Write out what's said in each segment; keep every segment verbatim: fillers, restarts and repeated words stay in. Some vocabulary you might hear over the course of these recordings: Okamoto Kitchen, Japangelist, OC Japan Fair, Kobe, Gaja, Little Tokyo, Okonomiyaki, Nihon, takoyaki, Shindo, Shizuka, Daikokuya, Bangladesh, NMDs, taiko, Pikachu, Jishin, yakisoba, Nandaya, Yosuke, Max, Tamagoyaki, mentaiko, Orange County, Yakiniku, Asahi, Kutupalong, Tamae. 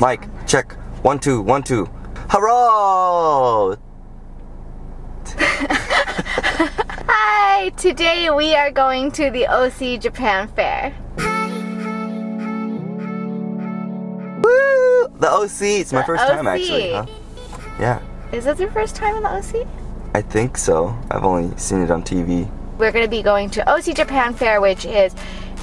Mic, check. One, two, one, two. Hurrah! Hi! Today we are going to the O C Japan Fair. Woo! The O C! It's my first time actually, huh? Yeah. Is this your first time in the O C? I think so. I've only seen it on T V. We're going to be going to O C Japan Fair, which is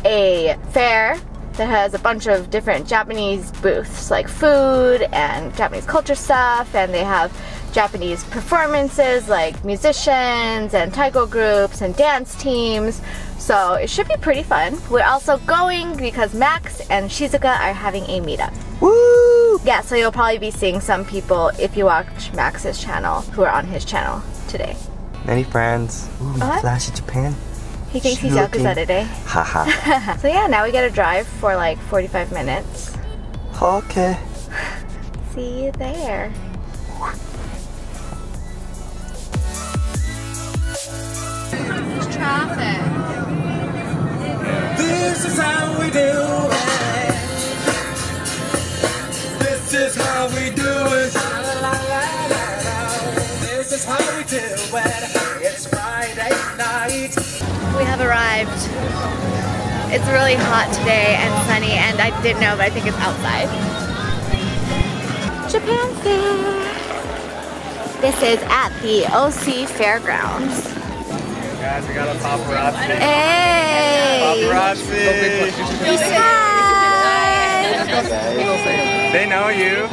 a fair that has a bunch of different Japanese booths, like food and Japanese culture stuff, and they have Japanese performances like musicians and taiko groups and dance teams. So it should be pretty fun. We're also going because Max and Shizuka are having a meetup. Woo! Yeah, so you'll probably be seeing some people if you watch Max's channel who are on his channel today. Many friends. Ooh, uh-huh. Flashy Japan. He thinks he's Yakuza today. Haha. So yeah, now we gotta drive for like forty-five minutes. Okay. See you there. There's traffic. This is how we do it. This is how we do it. This is how we do it. It's Friday night. We have arrived. It's really hot today and sunny, and I didn't know, but I think it's outside. Japan Fair! This is at the O C Fairgrounds. Hey guys, we got a paparazzi. Hey! Paparazzi! Hi! They know you.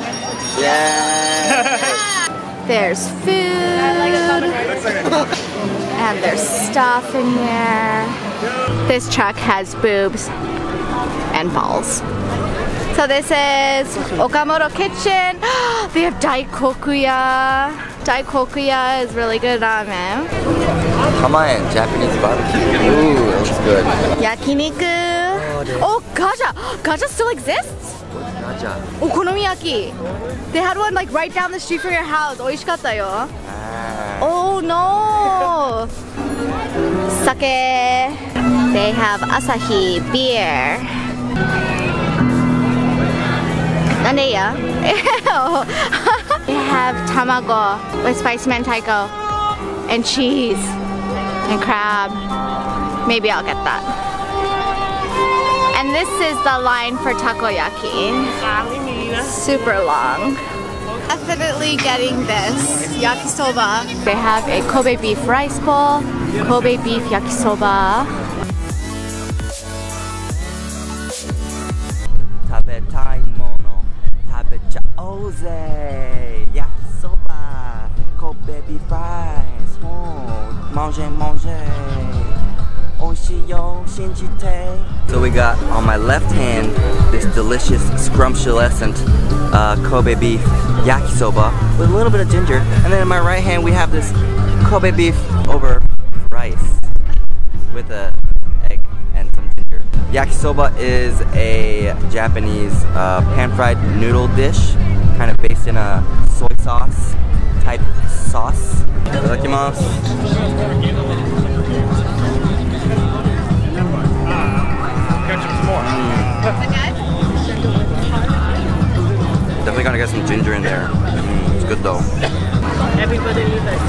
Yeah! There's food. And there's stuff in here. This truck has boobs and balls. So this is Okamoto Kitchen. They have Daikokuya. Daikokuya is really good ramen. Tamae, Japanese barbecue. Ooh, that looks good. Yakiniku. Oh, Gaja. Gaja still exists? Gaja. Okonomiyaki. They had one like right down the street from your house. Oishikatta yo. Oh no. Sake. They have Asahi beer. Nandaya. Ew. They have tamago with spiced mentaiko and cheese and crab. Maybe I'll get that. And this is the line for takoyaki. Super long. Definitely getting this yakisoba. They have a Kobe beef rice bowl, Kobe beef yakisoba. Tabetai mono, tabechaoze, yakisoba, Kobe beef rice, oh, mange mange, oshiyo shinjite. So we got on my left hand this delicious, scrumptious-escent uh, Kobe beef yakisoba with a little bit of ginger, and then in my right hand we have this Kobe beef over rice with a egg and some ginger. Yakisoba is a Japanese uh, pan-fried noodle dish, kind of based in a soy sauce type sauce. Itadakimasu. Definitely gotta get some ginger in there. Mm, it's good though. Everybody leave it.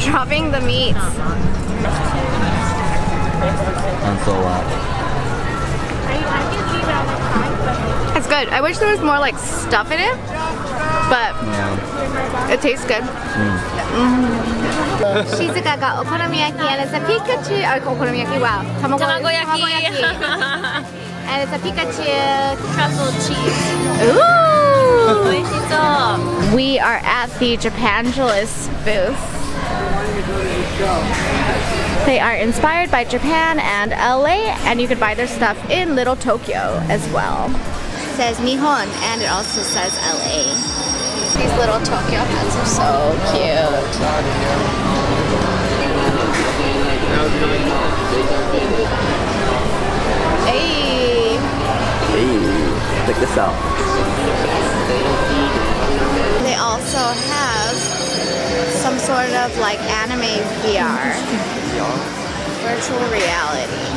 Dropping the meats. I'm so loud. It's good. I wish there was more like stuff in it, but yeah. It tastes good. Mm. Mm. Shizuka got okonomiyaki and it's a Pikachu. Oh, okonomiyaki, wow. Tamagoyaki. And it's a Pikachu truffle cheese. Ooh! We are at the Japangelist booth. They are inspired by Japan and L A, and you can buy their stuff in Little Tokyo as well. It says Nihon, and it also says L A. These Little Tokyo hats are so cute. Hey. Hey, check this out. They also have some sort of like anime V R. Virtual reality.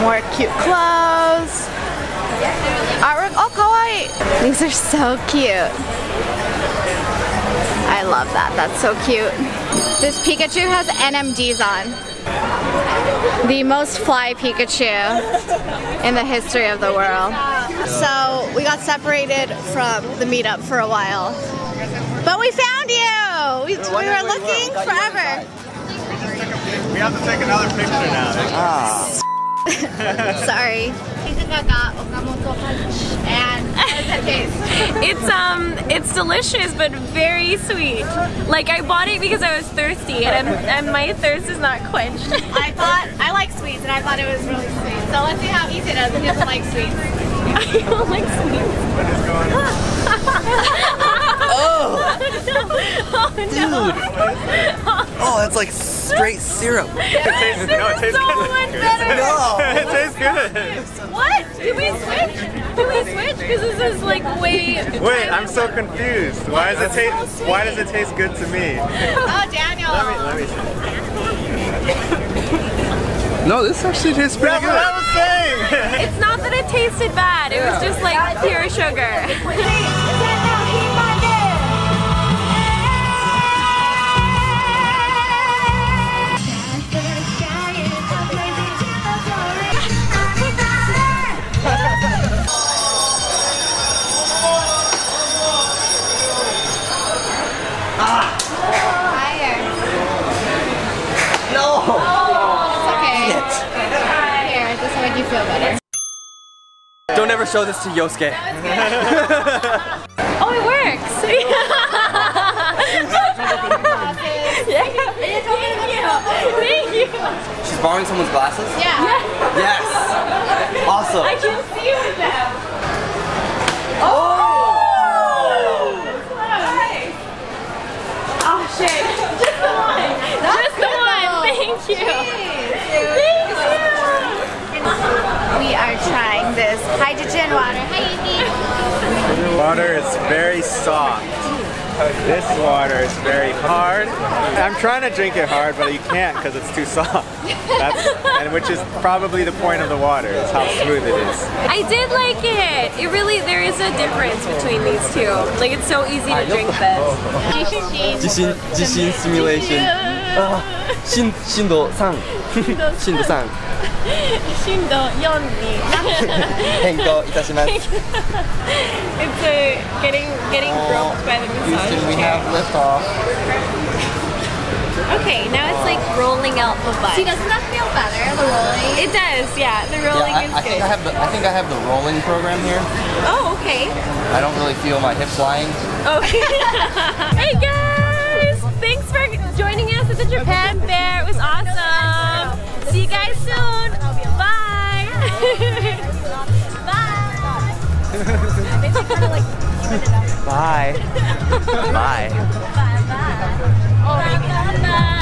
More cute clothes. Artwork, oh kawaii! These are so cute. I love that, that's so cute. This Pikachu has N M Ds on. The most fly Pikachu in the history of the world. So we got separated from the meetup for a while. But we found you! We, we were looking forever. We have to take another picture now. Ah. Sorry. Shizuka got Okamoto Kitchen and how does it taste? It's um it's delicious but very sweet. Like I bought it because I was thirsty and and my thirst is not quenched. I thought I like sweets and I thought it was really sweet. So let's see how easy it is. He doesn't like sweets. I don't like sweets. What is going on? Oh. Oh no. Dude. Oh, that's like straight syrup. Yes. It tastes, no, it tastes so good. Much better. No. It tastes good. What? Did we switch? Did we switch? Because this is like way... Wait, I'm so confused. Why does, it taste, so why does it taste good to me? Oh, Daniel. Let me, let me No, this actually tastes pretty That's good. That's what I was saying. It's not that it tasted bad. It was just like pure sugar. Don't ever show this to Yosuke. Oh, it works! Thank you. She's borrowing someone's glasses? Yeah. Yes. Yes. Awesome. I can see with them. Oh. Oh. Nice. Oh shit! Just the one. Just the one. Thank you. Thank you. We are trying this hydrogen water. Water is very soft. This water is very hard. I'm trying to drink it hard, but you can't because it's too soft. That's, and which is probably the point of the water, is how smooth it is. I did like it. It really, there is a difference between these two. Like it's so easy to drink this. Jishin, Jishin simulation. Uh, Shin, Shindo-san. Shindo-san. Shindo four ni Henko itashimasu. It's uh, getting getting groped by the massage chair. We have lift off. Okay, now it's like rolling out the butt. See, doesn't that feel better, the rolling? It does, yeah. The rolling yeah, I, is I good. Think I, have the, I think I have the rolling program here. Oh, okay. I don't really feel my hips lying. Okay. Hey guys! Thanks for joining us at the Japan Fair. It was awesome. See you guys soon. Bye. Bye. Bye. Bye. Bye. Bye.